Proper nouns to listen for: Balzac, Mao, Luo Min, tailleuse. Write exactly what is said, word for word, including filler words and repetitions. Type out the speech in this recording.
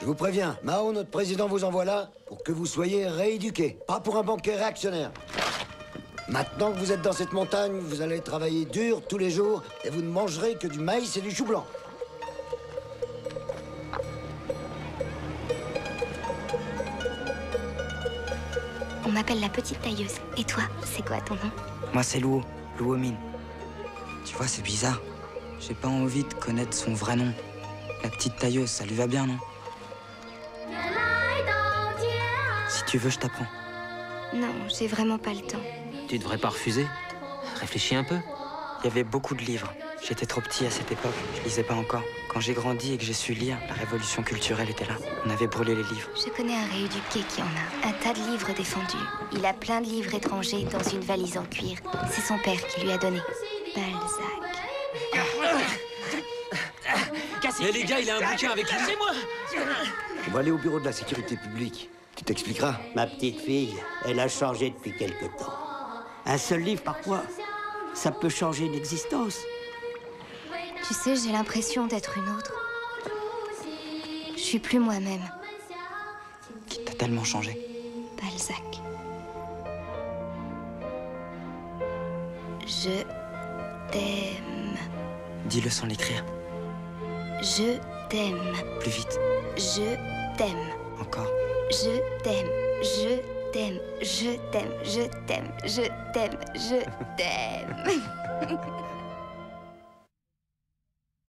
Je vous préviens, Mao, notre président, vous envoie là pour que vous soyez rééduqués, pas pour un banquier réactionnaire. Maintenant que vous êtes dans cette montagne, vous allez travailler dur tous les jours et vous ne mangerez que du maïs et du chou blanc. On m'appelle la petite tailleuse. Et toi, c'est quoi ton nom? Moi, c'est Luo, Luo Min. Tu vois, c'est bizarre. J'ai pas envie de connaître son vrai nom. La petite tailleuse, ça lui va bien, non? Si tu veux, je t'apprends. Non, j'ai vraiment pas le temps. Tu devrais pas refuser. Réfléchis un peu. Il y avait beaucoup de livres. J'étais trop petit à cette époque, je lisais pas encore. Quand j'ai grandi et que j'ai su lire, la révolution culturelle était là. On avait brûlé les livres. Je connais un rééduqué qui en a. Un tas de livres défendus. Il a plein de livres étrangers dans une valise en cuir. C'est son père qui lui a donné. Balzac. Mais les gars, il a un bouquin avec lui. Cassez-moi! On va aller au bureau de la sécurité publique. Tu t'expliqueras. Ma petite fille, elle a changé depuis quelque temps. Un seul livre, parfois, ça peut changer d'existence. Tu sais, j'ai l'impression d'être une autre. Je suis plus moi-même. Qui t'a tellement changé? Balzac. Je t'aime. Dis-le sans l'écrire. Je t'aime. Plus vite. Je t'aime. Encore. Je t'aime. Je t'aime. Je t'aime. Je t'aime. Je t'aime. Je t'aime.